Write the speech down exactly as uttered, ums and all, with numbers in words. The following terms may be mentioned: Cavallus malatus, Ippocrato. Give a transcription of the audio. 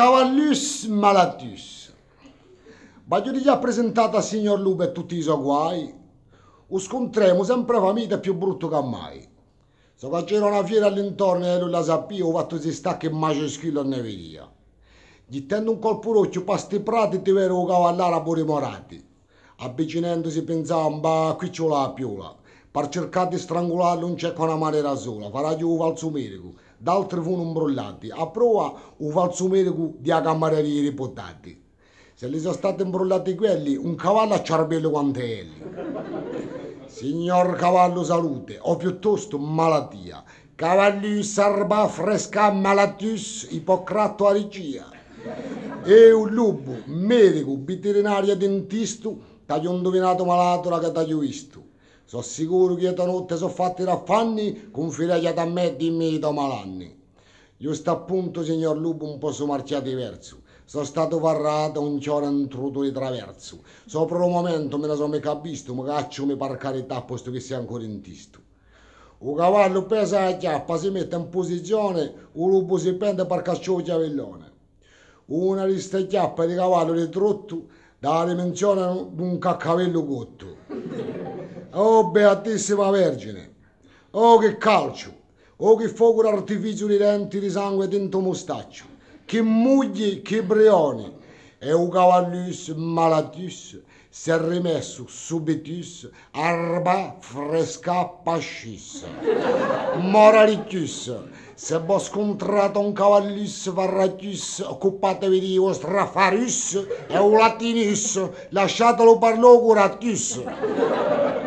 Cavallus malatus. Baglio già presentata a signor Lube tutti i suoi guai. O scontremo sempre famiglia più brutto che mai. So che c'era una fiera all'intorno e lui la sapeva, ho fatto si sta che macio schillo ne via. Gittando un colpo roccio, pasti prati ti vero cavallara pure morati. Avvicinandosi pensava, ma qui c'ho la piola. Per cercare di strangolarlo non c'è con una maniera sola, farà io un valsumerico, d'altri furono imbrollati, a prova un valsumerico di a camerieri riportati. Se li sono stati imbrollati quelli, un cavallo a ciarbello quantelli. Signor cavallo salute, o piuttosto malattia, cavalli sarba fresca malatus, Ippocrato a regia. E un lupo, medico, veterinario e dentista, t'ho indovinato malato la che t'ho visto. Sono sicuro che da notte sono fatti raffanni, confidate da me di me da malanni. Io sto appunto, signor Lupo, un po' su marcia diverso. Sono stato varrato un giorno intruto di traverso. Sopra un momento me ne sono mica visto, ma caccio mi per carità, posto che sia ancora in tisto. Un cavallo pesa la chiappa, si mette in posizione, un lupo si pende per cacciare il giavellone. Una di queste chiappe di cavallo ritrotto dalla dimensione di un caccavello cotto. Oh beatissima Vergine, oh che calcio, oh che fuoco d'artificio di denti di sangue dentro mostaccio, che mugli, che brioni, e un cavallus malatus si è rimesso subitus arba fresca pascis. Moralitus, se ho scontrato un cavallus varratus, occupatevi di vostra farus e un latinus, lasciatelo per lo curatus.